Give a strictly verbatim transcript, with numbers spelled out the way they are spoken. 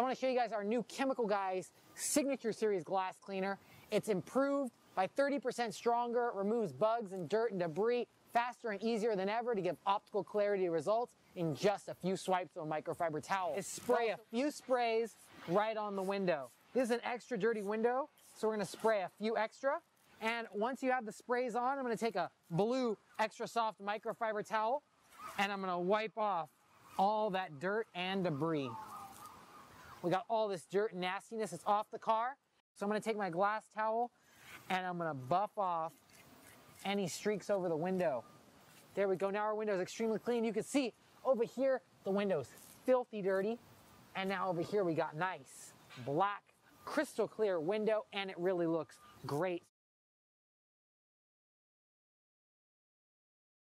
So I want to show you guys our new Chemical Guys Signature Series glass cleaner. It's improved by thirty percent stronger. It removes bugs and dirt and debris faster and easier than ever to give optical clarity results in just a few swipes of a microfiber towel. Just spray a few sprays right on the window. This is an extra dirty window, so we're gonna spray a few extra. And once you have the sprays on, I'm gonna take a blue extra soft microfiber towel and I'm gonna wipe off all that dirt and debris. We got all this dirt and nastiness, it's off the car. So I'm gonna take my glass towel and I'm gonna buff off any streaks over the window. There we go, now our window is extremely clean. You can see over here, the window's filthy dirty. And now over here we got nice, black, crystal clear window, and it really looks great.